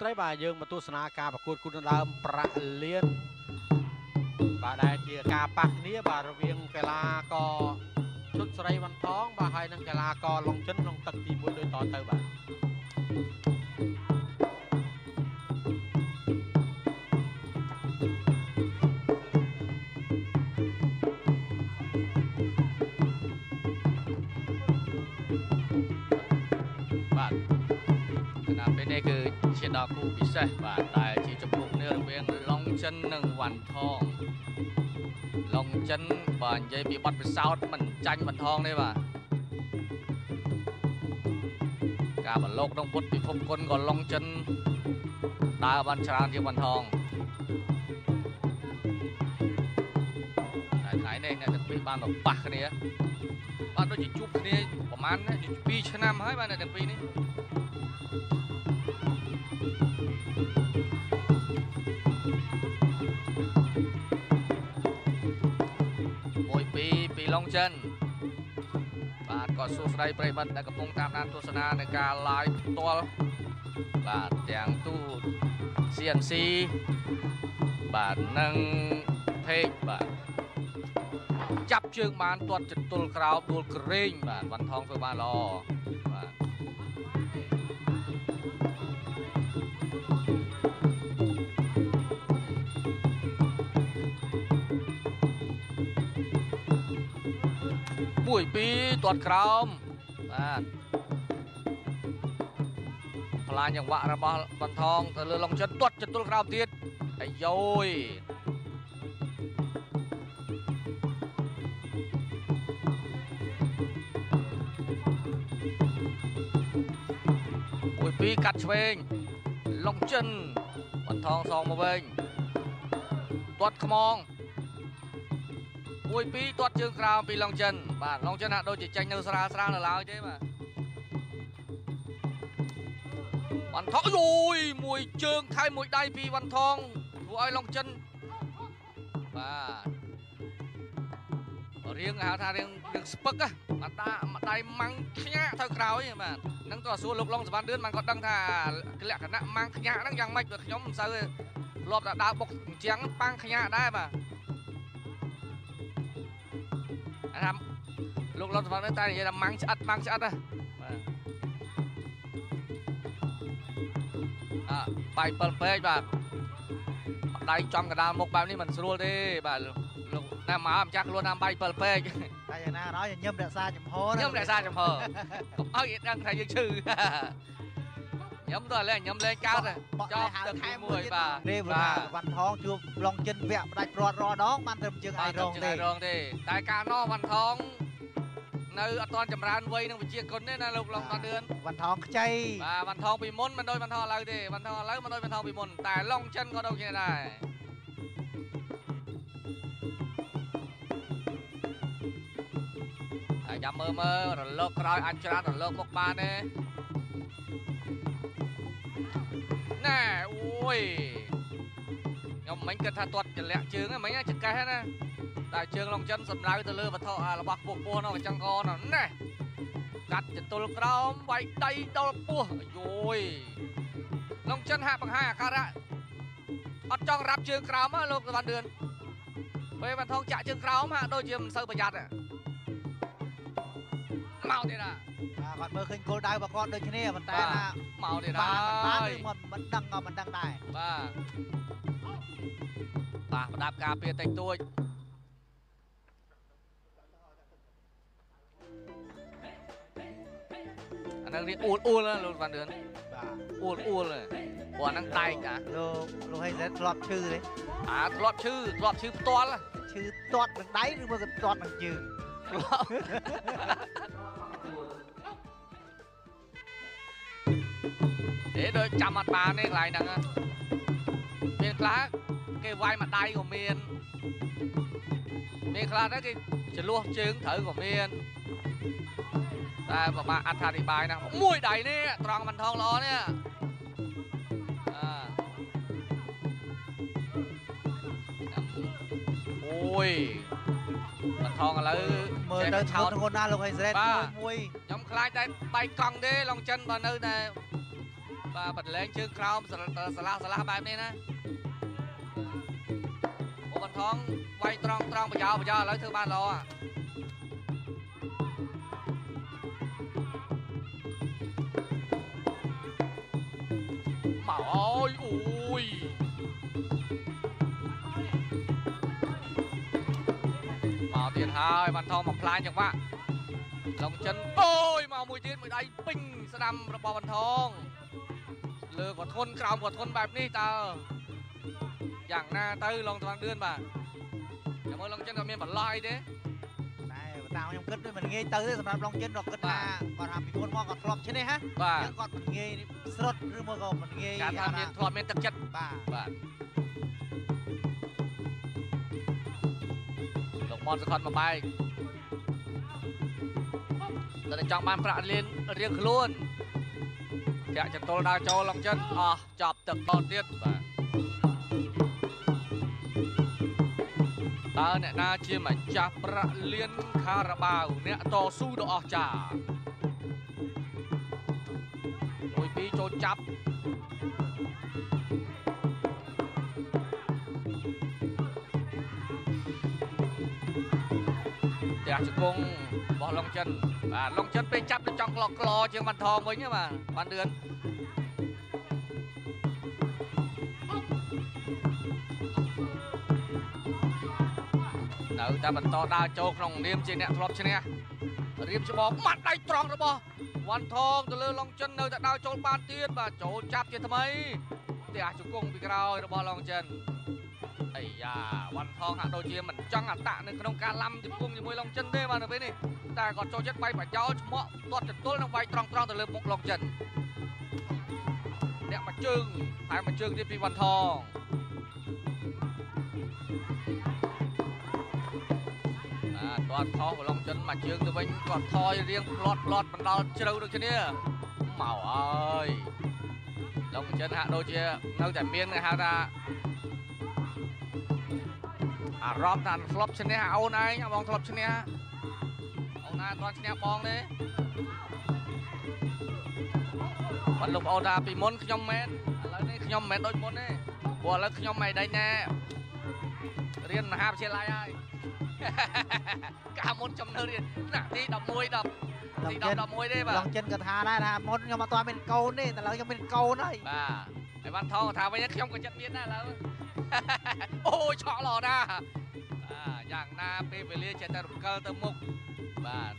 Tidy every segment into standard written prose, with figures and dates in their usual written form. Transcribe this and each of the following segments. ไตรบ่ายยังมาตุสนาการประกวดคุณธรรมประเลียนบาดได้เกี่ยวกับปักนี้บาระเวียงเกลากอชุดไตรวันท้องบาไฮนังเกลากอลงชั้นลงตักตีบุญโดยต่อเติมบ่าคือเชนดาคูพิเศษบาดได้ที่จมูกเนื้อเวียงลงชั้นหนึ่งวันทองลงชั้นบาดใจปีบัดไปเศร้ามันจันวันทองได้บ่าการบอลโลกต้องพุทธิพมคนก่อนลงชั้นตาบันชราที่วันทองไหนเนี่ยจะปีบานแบบปักนี่บานด้วยจุ๊บนี่ประมาณนี้ปีชนะมาให้บานในปีนี้ลองเช่นบาทก็สู้ได้ปริมาณในกระพงตามนันทุสนาในการไล่ตัวบาทอย่างตู้เซียนซีบาทนั่งเทกบาทจับเชือกมันตัวจุดตุลคราวตุลกริ้งบาทวันทองเพื่อบาทรอบาทปุยปีตรวจครามพลานอย่างวะระบาดบันทองแต่เรือลงเชิญตรวจจตุลครามทิศไอ้ย้อยปุยปีกัดเชงลงเชิญบันทองสองมาเวงตรวจขมองปุยปีตรวจเชิงคราวปีลองเชิญบาทลองชนะโดยจิตใจเนื้อสระสระเนื้อลาวใช่ไหมวันทองโอ้ยมวยเชิงไทยมวยได้ปีวันทองหัวไอ้ลองจันบาทเรียงหาทางเรียงเรียงสปักอะมาตามาได้มังขยะเท่าคราวใช่ไหมนั่งต่อสู้ลุกลองสะพานเดือนมันก็ดังท่าเกลี่ยขณะมังขยะนั่งยังไม่เกิดย้อมเสือรอบดาวบกเจียงปังขยะได้ป่ะนะครับลูกเราสะพานในใต้เนี่ยจะมังชัดนะไปเปิลเป๊ะแบบได้จอมกระดานมกแบบนี้มันสโลว์ดิแบบลูกน้ำหมาผมจักรวนน้ำใบเปิลเป๊ะแต่อย่างนั้นเราอย่างเยี่ยมเดือดซาจมโพเยี่ยมเดือดซาจมโพเอาอีกนั่งไทยยังชื่อย้ำตัวเลยย้ำเลยก้าวเลยจอมตึกมวยป่ะเรียบร้อยวันทองจูบลองจนแวะได้ปลอดรอน้องมันเติมจึงไอรองดิได้การนอกวันทองในตอนจำรานไว้นั่งไปเชียร์คนเนี่ยนะลูกลองตอนเดือนวันทองใจวันทองปีมนมันโดยวันทองเลยดิวันทองแล้วมันโดยวันทองปีมนแต่ลองเช่นก็โดนยังไงย้ำเมื่อเราเลิกรอยอันชราเราเลิกมกบานเนี่ยน่าโอ้ยยำเหม็นกระทะตดจะแหลกเชิงเหม็นจะแก่นะแต่เชิงลองจันสำลายตะเลือบัดท่ออาละบักปูปูน้องจังกอน่ะน่ะกัดจะตุลกราบใบไตดอกปูโอ้ยลองจัน5/5คาระอดจ้องรับเชิงกราบมาลูกตะวันเดือนไปบัดท่องจะเชิงกราบมาโดยเชิงเสือประหยัดอ่ะเมาเนี่ยนะก่อนเมื่อคืนโกลได้บอกก่อนโดยที่นี่มันแต่ละเมาเนี่ยนะมันดังเอามันดังได้ป่าประดับกาเปียแต่งตัวอันนั้นเรียกอูดแล้วลูกวันเดือนอูดเลยหัวนั่งไตจ้ะลูกให้เล่นรอบชื่อเลยรอบชื่อตัวละชื่อตัวหนังไตหรือว่าตัวหนังยืนเดี๋ยวจำมาตาเนี่ยไรนังเมียคลาเกวายมาได้ของเมียคลาได้กิจะลวกเชิงถือของเมียนแต่บอกมาอัธริบายนะมวยใดเนี่ยตรองมันทองล้อเนี่ยโอ้ยมันทองอะไรเมื่อเดินชาวคนน่าลงไฮเซนมวยยำคลายได้ใบกองเด้ลองเช่นตอนนี้นะ มาบัดเล้งเชิงคราวสลาแบบนี้นะโอ้บันท้องไวตรองไปยาวแล้วเธอบ้านรออ่ะหมาอุ้ยหมาเตียนหายบันท้องมาพลานจังวะลองจันโต้ยมามุยจีนไม่ได้ปิ้งสนามระบอบันทองเลือกว่าทนกล่าวว่าทนแบบนี้ตาอย่างหน้าตื้อลองทางเดือนบ่าแต่เมื่อลองเช่นกับเมียนบัลลอยเด้ได้ตาของยมกึศด้วยมันเงยตื้อสำหรับลองเช่นดอกกึศมาก่อนทำพิธีคนมอกอดคลองใช่ไหมฮะยังกอดมันเงยสดหรือเมื่อก่อนมันเงยการทำเมียนถอดเมียนตะจัดบ่าลงมอนสะท้อนมาไปแต่ในจองบ้านประเด็นเรื่องขลุ่นจะจับตัวดาวโจลองจันจับตึกตอนเตี้ยตาเนี่ยนาเชียมันจับประเลียนคาราบาวเนี่ยต่อสู้ดอกจ่าโอยปีโจจับจะจุดวงบอลลองจันลองจันไปจับในจองกลอเชียงมันทองไว้เนี่ยมาวันเดือนเดี๋ยวจะบรรทอดาโจกลองเรียมเชียงเนี่ยทรอบเชียงเนี่ยเรียมจะบอกมัดได้ตรองระบอวันทองตัวเลือลองจันเดี๋ยวจะดาวโจกปานเตี้ยมาโจจับเชียงทำไมเดี๋ยวจุกงปีกเราระบอลองจันไอ้ยาวันทองหาโดเชียมันจังอัตตะในขนมการลำจุกงอยู่มวยลองจันได้มาหนึ่งไปนี่แต่ก่อนโจยัดไปป่าเจ้าเหมาะตัวจัดตัวลงไปตรองแต่เริ่มบกลองจันเนี่ยมาจึงหายมาจึงที่ปีวันทองตัวท้อลองจันมาจึงตัวเองก่อนทอยเรียงพลอดมันเราเจอเลยเช่นนี้เมาเอ้ยลองจันหาโดเชียนอกจากเมียนนะฮะนะรอบนั้นฟลอปเช่นนี้เอาไหนมองฟลอปเช่นนี้นาตอนเชียร์บองเลยบอลลูกเอาดาปีมนขยมแมนแล้วนี่ขยมแมนโดนมนนี่บอลแล้วขยมใหม่ได้แน่เรียนนะครับเชียร์ไรอ้ายกามนจำเนื้อเรียนหนักที่ดับมวยดับมวยได้ป่ะลองเจนกระทาได้นะมนยังมาตัวเป็นเกาเนี่ยแต่เรายังเป็นเกาได้ไอ้บ้านทองกระทาไปเนี่ยขยมกับจัดเมียนได้แล้วโอ้ยช็อตหล่อนะอย่างนาเปเปเรียเจตรุกเกอร์เติมมุกบ้านโอ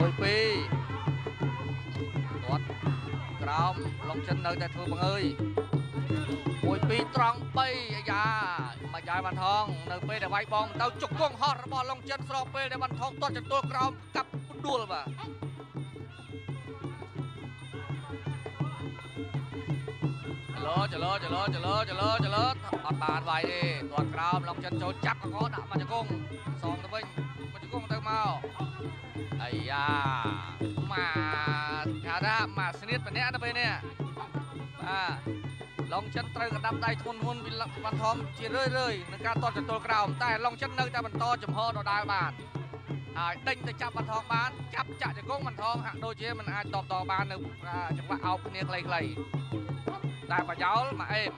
้ยปีตดกรามลงเช่นเดิมแต่ทูบังเอ้ยโอ้ยปีตรองไปยามาย้ายบันทองเดินไปแต่ไว้บอมเต้าจุกกล้องฮอตบอลลงเช่นสองไปแต่บันทองตดจากตัวกรามกับดูเลยป่ะจะเลอปัดบาดไว้ดิตรวจกรามลองจันโจจับกระโดดมันจะกุ้งสองตัวเองมันจะกุ้งเติมเมาไอ้ยามาชาดามาสนิทแบบนี้นะไปเนี่ยลองจันเติมกระดับได้ทุนเป็นบันทอมจีเรื่อยๆในการตรวจจากตัวกรามแต่ลองจันเนินแต่บันทอมจมห่อดอกได้บาดดึงแต่จับบันทอมบาดจับจะกุ้งบันทอมโดยเฉพาะมันอาจตอบต่อบาดหนึ่งจังหวะเอาเนี่ยไกลได้ป่าเจ้ามาเอ็ม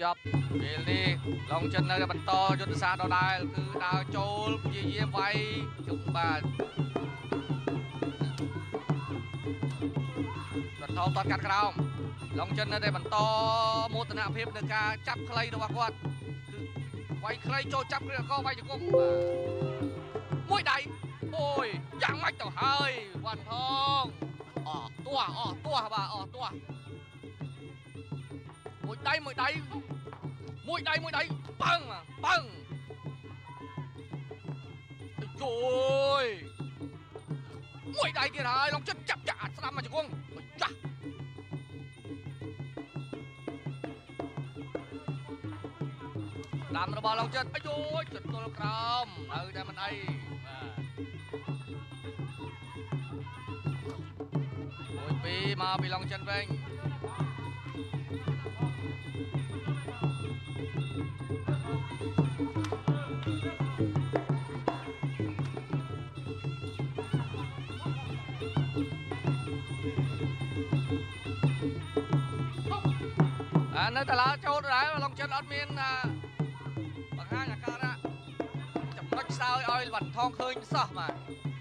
จับเกลีลองจันเลยบันโตจนซาดอได้คือดาวโจลยี่ไว้จุกบาดบันโตตอนกัดกระดองลองจันเลยบันโตโมตนาเพียบเดือกาจับใครระวังวัดไว้ใครโจจับเรือก็ไว้จุกมวยใดโอ้ยยังไม่ต่อเฮ้ยวันทองออกตัวบ่าออกตัวมวยได้ปังโจ้ยมวยได้ที่ไรลองจับจ่าสลับมาจากกงจ้าตามระบาดลองจัดโจ้ยจุดตัวกรามแต่มันไอมาไปลองจันเวง ในตลาดโจดได้ลองเช็ดออดมินบางห้างการะจับมัดซาวอ้อยหลันทองเคยสอบมา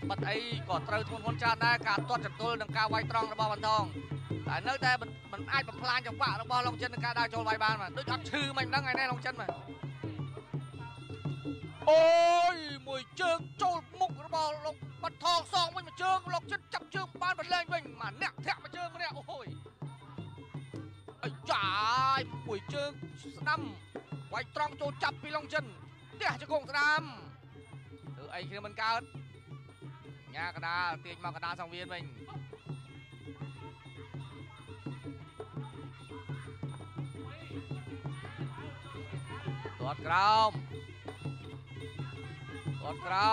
บัดไอ้กอดเตยทุนคนชาติได้การตัวจับตัวดังกาไวตรองระบอบบันทองแต่เนื้อแต่มันไอ้ผมพลานจังหวะระบอบลองเช็ดดังกาได้โจดไวบ้านมาด้วยอักชื่อมันดังไงแน่ลองเช็ดมาโอ้ยมวยเชิงโจดมุกระบอบลงบันทองซองมันเชิงลองเช็ดจับเชิงบ้านบันเลงวิ่งมาเนี่ยแทะมาเชิงเนี่ยโอ้ยจ่ายมวยเชิงสนามไวตรองโจจับปีลองจันเดี๋ยวจะโกงสนามไอ้คือมันเกิดงากระดาเตียงมากระดาสังเวียนมันตอดกร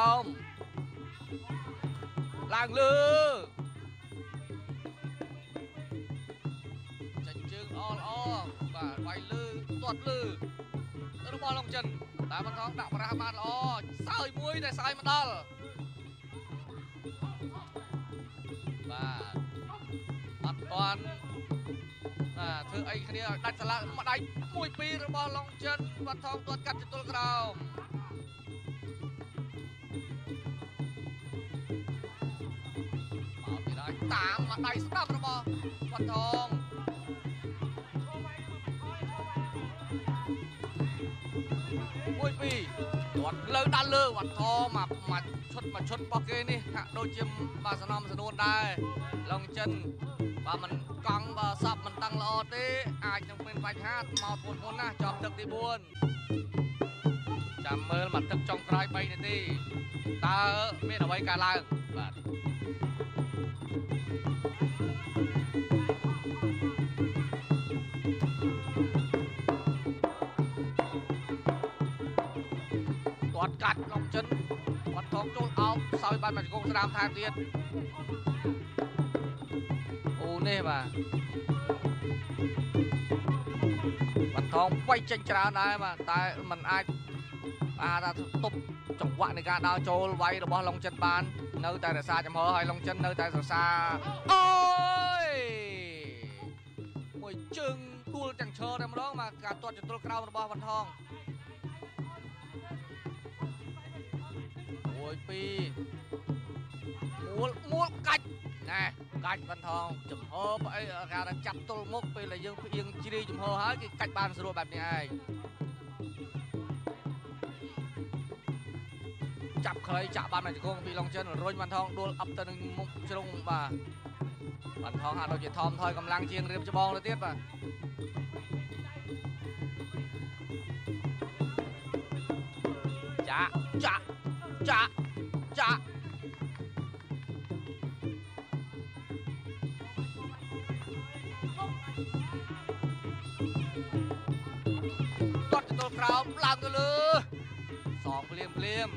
ามล่างลือไปลือตรวจลือตัวบอลลงจนแต่มันท้องดักประหารมันอ๋อใส่มวยแต่ใส่มันดัลมาอัดบอลเธอไอ้คนนี้ดันสลับมาได้มวยปีตัวบอลลงจนมันท้องตรวจกัดจนตัวกระดองมาไม่ได้ตามมาได้สนับตัวบอลมันท้องมวยปีตรวจเลือดด้านเลือดวัดทอมาชดปอกเกนี่ฮะโดยจิมบาสนอมสนุนได้ลงจันบามันกังบาซับมันตั้งรอตีอาจจะเป็นไฟห้าเมาทนคนนะจอมตึกตีบุญจำเมื่อมันตึกจงกลายไปในที่ตาไม่เอาไว้กาลังกัดลงจนวัดทองโจลเอาสาวบ้านมันโกงสนามทางเดียดโอ้เน่มาวัดทองไว้เจนจราได้มาแต่มันไอ้อาตาตุบจังหวะในการดาวโจลไว้ระบอลลงจนบานเนื้อแต่เดือดซาจำเฮยลงจนเนื้อแต่เดือดซาโอ้ยมวยจึงดูจังเชอร์ได้มาร้องมาการตัวจนตัวกราวระบอลวัดทองมวยปีมวยกัดนะกัดวันทองจุ่มโอ้ไปการจับตัวมุกไปเลยยังเพียงจีดีจุ่มโอ้หายกัดบานสะดวกแบบนี้ไอ้จับเคยจับบานมันจะคงปีลองเชิญโรยวันทองโดนอัพตัวหนึ่งมุกจะลงมาวันทองหาเราจะทอมถอยกำลังเชียงเรียบจะมองเลยเตี้ยป่ะจะตัดตัวกราวล้างกันเลยสองเปลี่ยน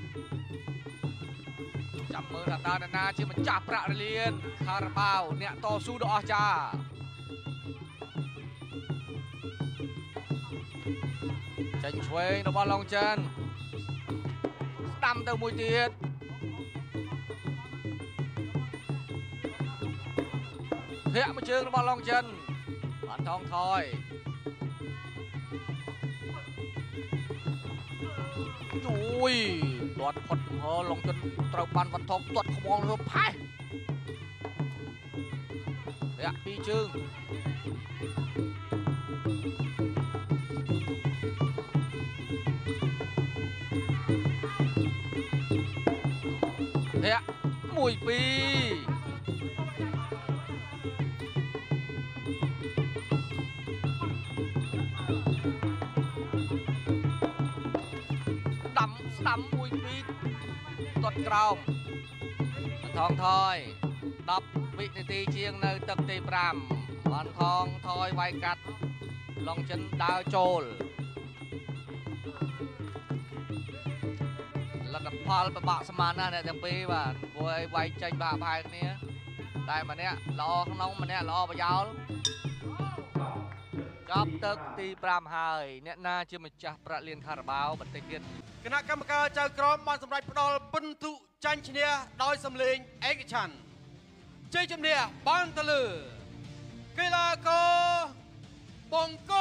จับมือตาหน้าชื่อมันจับประเรียนคาราบาวเนี่ยต่อสู้ดอกจ้าจันช่วยนบอลลองจันตั้มเตอมวยเตี้ยเที่ยมาเชิงบอลลองเชิญวันทองทอยจุยตรวจพดเหอลงจนเตาปันวันทองตรวจขมองลงไปเที่ยปีเชิงเที่ยมวยปีกรมวันทองทอยดับวินาทีเชียงในตึกตีปรามวันทองทอยไวกัดลองชันดาวโจลระดับพอลประบะสมานะเนี่ยจังปีว่าไวใจบ่าภายนี้ได้มาเนี่ยรอข้างน้องมาเนี่ยรอไปยาว จับตึกตีปรามหายเนี่ยน่าจะมาจับประเรียนคาร์บาวบันเทียนคณะกรรมการจะกรอบมาสำหรับประดอลบรรทุจันชเนียดอยสำลีเอกชันเจจำเนียบันตะลือกีฬาโกบงโก